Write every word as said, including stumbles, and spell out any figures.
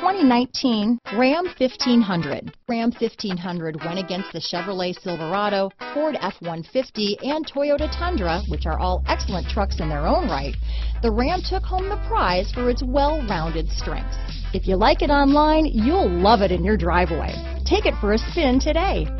twenty nineteen Ram fifteen hundred. Ram fifteen hundred went against the Chevrolet Silverado, Ford F one fifty, and Toyota Tundra, which are all excellent trucks in their own right. The Ram took home the prize for its well-rounded strengths. If you like it online, you'll love it in your driveway. Take it for a spin today.